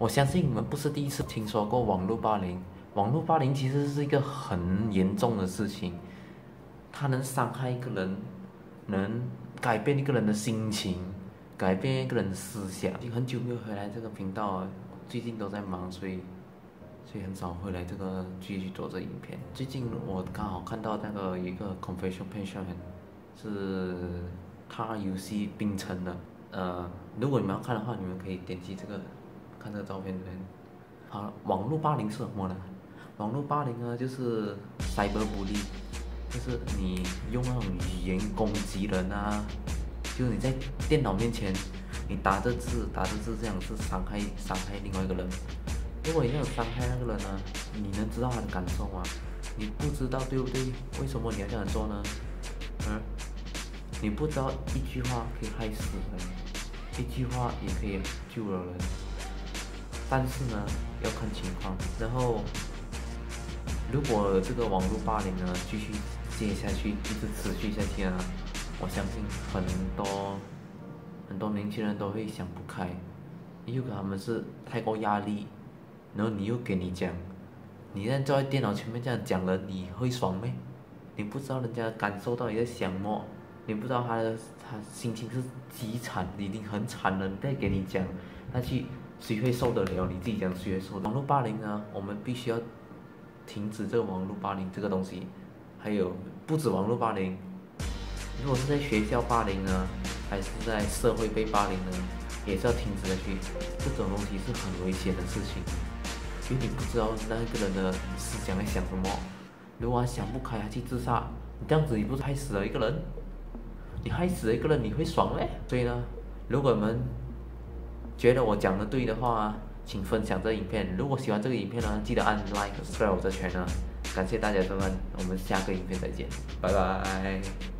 我相信你们不是第一次听说过网络霸凌。网络霸凌其实是一个很严重的事情，它能伤害一个人，能改变一个人的心情，改变一个人的思想。很久没有回来这个频道了，最近都在忙，所以很少回来这个继续做这影片。最近我刚好看到那个一个 confession patient 是他游戏病成的，如果你们要看的话，你们可以点击这个看这个照片这边。好，网络霸凌是什么呢？网络霸凌呢就是 cyberbully， 就是你用那种语言攻击人啊，就是你在电脑面前你打着字这样子伤害另外一个人。如果你有伤害那个人呢，你能知道他的感受吗？你不知道，对不对？为什么你要这样做呢？嗯，你不知道一句话可以害死人，一句话也可以救了人，但是呢，要看情况。然后，如果这个网络霸凌呢继续接下去，一直持续下去呢，我相信很多年轻人都会想不开，因为他们是太过压力。然后你又给你讲，你现在坐在电脑前面这样讲了，你会爽没？你不知道人家的感受到底在想什么，你不知道他心情是极惨，已经很惨了，再给你讲，那去谁会受得了？你自己讲谁会受得了？网络霸凌呢，我们必须要停止这个网络霸凌这个东西，还有不止网络霸凌，如果是在学校霸凌呢，还是在社会被霸凌呢，也是要停止的去，这种东西是很危险的事情。因为你不知道那个人的思想在想什么，如果他想不开，他去自杀，你这样子你不是害死了一个人？你害死了一个人，你会爽嘞？所以呢，如果你们觉得我讲的对的话，请分享这个影片。如果喜欢这个影片呢，记得按 like subscribe 我的 channel。感谢大家收看，我们下个影片再见，拜拜。